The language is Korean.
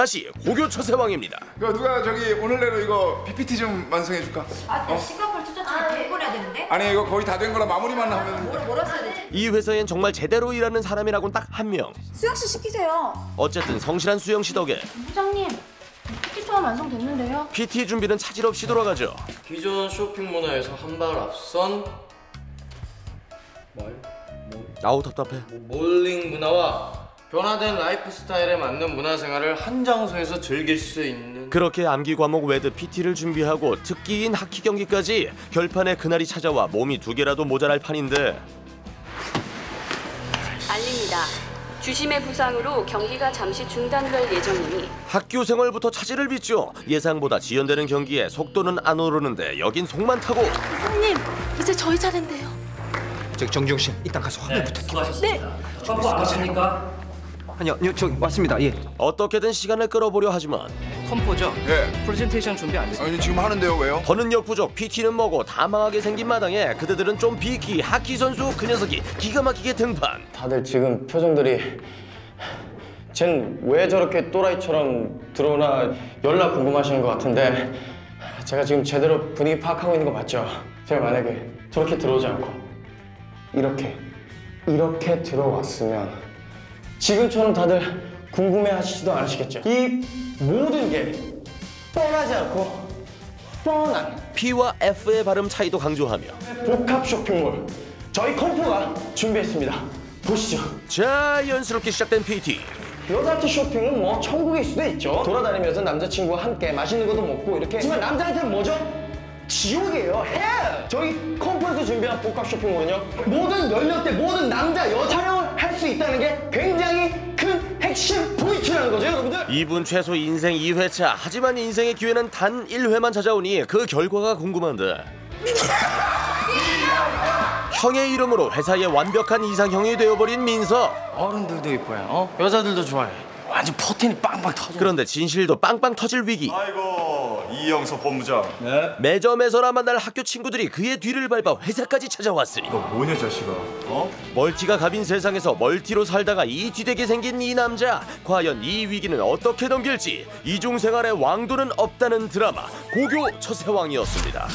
다시 고교 처세왕입니다. 그 누가 저기 오늘내로 이거 PPT 좀 완성해 줄까? 아, 싱가포르 투자처럼 보내야 되는데? 아니 이거 거의 다 된 거라 마무리만 하면. 뭐라 써야 되지? 이 회사엔 정말 제대로 일하는 사람이라고는 딱 한 명. 수영 씨 시키세요. 어쨌든 성실한 수영 씨 덕에. 부장님. PT 초안 완성됐는데요? PT 준비는 차질 없이 돌아가죠. 기존 쇼핑 문화에서 한 발 앞선 아우 답답해. 몰링 문화와 변화된 라이프 스타일에 맞는 문화생활을 한 장소에서 즐길 수 있는. 그렇게 암기 과목 외드 PT를 준비하고 특기인 하키 경기까지. 결판에 그날이 찾아와 몸이 두 개라도 모자랄 판인데. 알립니다. 주심의 부상으로 경기가 잠시 중단될 예정이니. 학교 생활부터 차질을 빚죠. 예상보다 지연되는 경기에 속도는 안 오르는데 여긴 속만 타고. 선생님 이제 저희 차례인데요. 저기 정지용 씨 이따 가서 화면 부탁드립니다. 네. 펌프 안 하십니까? 아니요, 저 왔습니다. 예. 어떻게든 시간을 끌어보려 하지만. 컴포죠? 예. 프레젠테이션 준비 안 됐어요? 아니 지금 하는데요. 왜요? 더는력 부족, PT는 뭐고 다 망하게 생긴 마당에 그대들은 좀 비기 하키 선수 그 녀석이 기가 막히게 등판. 다들 지금 표정들이 쟨 왜 저렇게 또라이처럼 들어오나 열나 궁금하시는 것 같은데 제가 지금 제대로 분위기 파악하고 있는 거 맞죠? 제가 만약에 저렇게 들어오지 않고 이렇게 들어왔으면 지금처럼 다들 궁금해하시지도 않으시겠죠? 이 모든 게 뻔하지 않고 뻔한 P와 F의 발음 차이도 강조하며 복합 쇼핑몰 저희 컴포가 준비했습니다. 보시죠. 자연스럽게 시작된 PT. 여자한테 쇼핑은 뭐 천국일 수도 있죠. 돌아다니면서 남자친구와 함께 맛있는 것도 먹고 이렇게. 하지만 남자한테는 뭐죠? 지옥이에요. 헬! 저희 컴포에서 준비한 복합 쇼핑몰은요 모든 연령대 모든 남자 여 촬영을 할 수 있다는 게 굉장히 큰 핵심 포인트라는 거죠 여러분들. 이분 최소 인생 2회차. 하지만 인생의 기회는 단 1회만 찾아오니 그 결과가 궁금한데. 형의 이름으로 회사의 완벽한 이상형이 되어버린 민석. 어른들도 이뻐요. 어? 여자들도 좋아해. 완전 포텐이 빵빵 터져. 그런데 진실도 빵빵 터질 위기. 아이고 이영서 본부장. 네? 매점에서나 만날 학교 친구들이 그의 뒤를 밟아 회사까지 찾아왔으니. 너 뭐냐 자식아. 어? 멀티가 갑인 세상에서 멀티로 살다가 이 뒤되게 생긴 이 남자. 과연 이 위기는 어떻게 넘길지. 이중생활의 왕도는 없다는 드라마 고교 처세왕이었습니다.